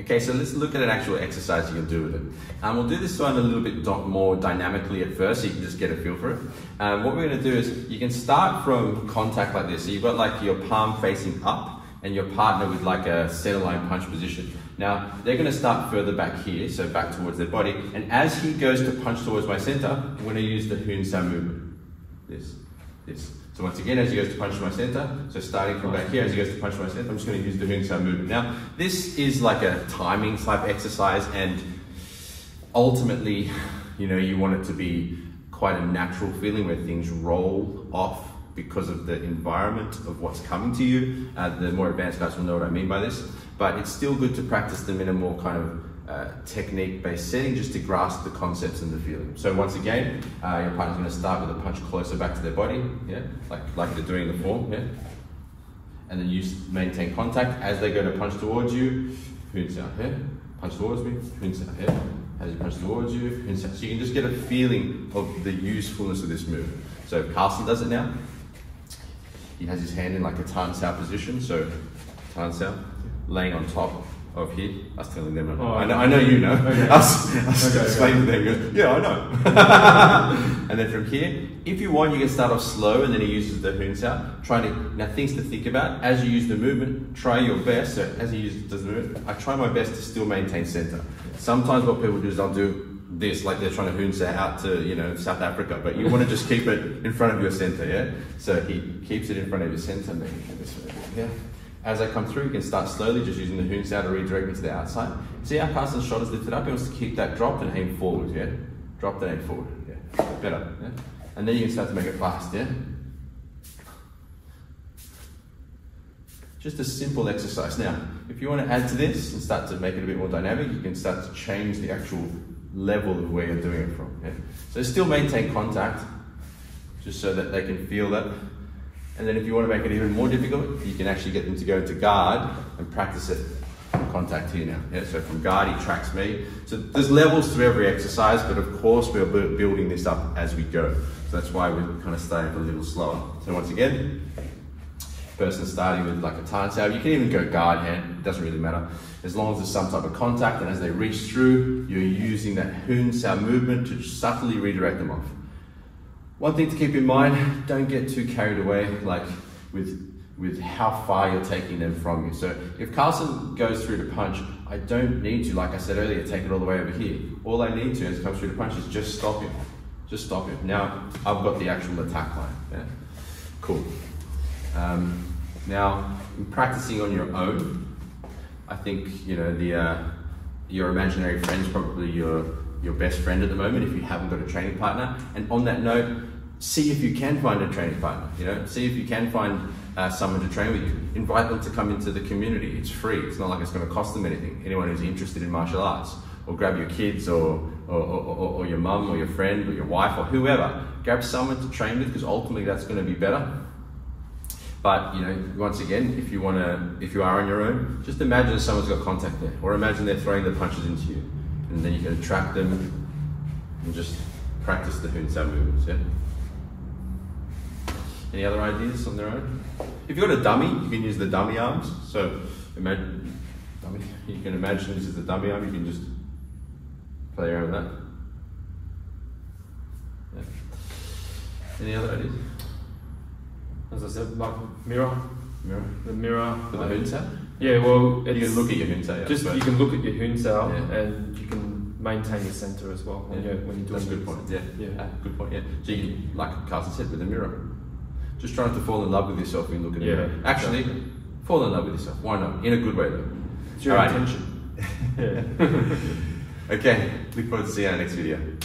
Okay, so let's look at an actual exercise you can do with it. We'll do this one a little bit more dynamically at first, so you can just get a feel for it. What we're going to do is, you can start from contact like this. So you've got like your palm facing up and your partner with like a centerline punch position. Now, they're going to start further back here, so back towards their body. And as he goes to punch towards my center, I'm going to use the Huen Sau movement. This. So once again, as he goes to punch my center, so starting from back here, as he goes to punch my center, I'm just going to use the Huen Sau movement. Now, this is like a timing type exercise, and ultimately, you know, you want it to be quite a natural feeling where things roll off because of the environment of what's coming to you. The more advanced guys will know what I mean by this, but it's still good to practice them in a more kind of technique-based setting, just to grasp the concepts and the feeling. So once again, your partner's going to start with a punch closer back to their body, yeah, like they're doing the form, yeah, and then you maintain contact as they go to punch towards you. Huen Sau, yeah, punch towards me. Huen Sau, yeah, as you punch towards you. Huen Sau. So you can just get a feeling of the usefulness of this move. So Carlson does it now. He has his hand in like a Tan Sao position. So Tan Sao, laying on top of here. I was telling them, I know you know. Okay. I was explaining to them, yeah, I know. And then from here, if you want, you can start off slow, and then he uses the Huen Sau. Now things to think about, as you use the movement, try your best. So as he does the movement, I try my best to still maintain center. Sometimes what people do is they'll do this, like they're trying to Huen Sau out to, you know, South Africa, but you want to just keep it in front of your center, yeah? So he keeps it in front of your center, and then this way, yeah? As I come through, you can start slowly, just using the Huen Sau to redirect me to the outside. See how Carson's shoulders lifted up? He wants to keep that dropped and aim forward, yeah? Dropped and aim forward, yeah? Better, yeah? And then you can start to make it fast, yeah? Just a simple exercise. Now, if you want to add to this and start to make it a bit more dynamic, you can start to change the actual level of where you're doing it from, yeah? So still maintain contact, just so that they can feel that. And then if you want to make it even more difficult, you can actually get them to go into guard and practice it. Contact here now. Yeah, so from guard, he tracks me. So there's levels to every exercise, but of course we're building this up as we go. So that's why we're kind of starting a little slower. So once again, person starting with like a Tan Sao. You can even go guard hand, it doesn't really matter. As long as there's some type of contact, and as they reach through, you're using that Huen Sau movement to subtly redirect them off. One thing to keep in mind, don't get too carried away like with how far you're taking them from you. So if Carlson goes through to punch, I don't need to, like I said earlier, take it all the way over here. All I need to as it comes through to punch is just stop him. Just stop him. Now I've got the actual attack line. Yeah? Cool. Now, in practicing on your own, I think, you know, your imaginary friend's probably your best friend at the moment if you haven't got a training partner. And on that note, see if you can find a training partner, you know, see if you can find someone to train with you. Invite them to come into the community. It's free. It's not like it's going to cost them anything. Anyone who's interested in martial arts, or grab your kids or your mum or your friend or your wife or whoever, grab someone to train with, because ultimately that's going to be better. But, you know, once again, if you are on your own, just imagine someone's got contact there, or imagine they're throwing the punches into you. And then you can attract them and just practice the Huen Sau movements, yeah? Any other ideas on their own? If you've got a dummy, you can use the dummy arms. So imagine, dummy, you can imagine this is the dummy arm, you can just play around with that. Yeah. Any other ideas? As I said, like mirror. The mirror. For the Huen Sau? Yeah, well, you can look at your Huen Sau. Just you can look at your Huen Sau, yeah, and you can maintain your center as well when, yeah, when you're doing. That's a good point. Yeah, yeah, good point. Yeah. So you can, like Carson said, with a mirror, just trying to fall in love with yourself when you look at a mirror. Actually, exactly. Fall in love with yourself. Why not? In a good way though. It's your intention. Right. Okay. Look forward to seeing you in our next video.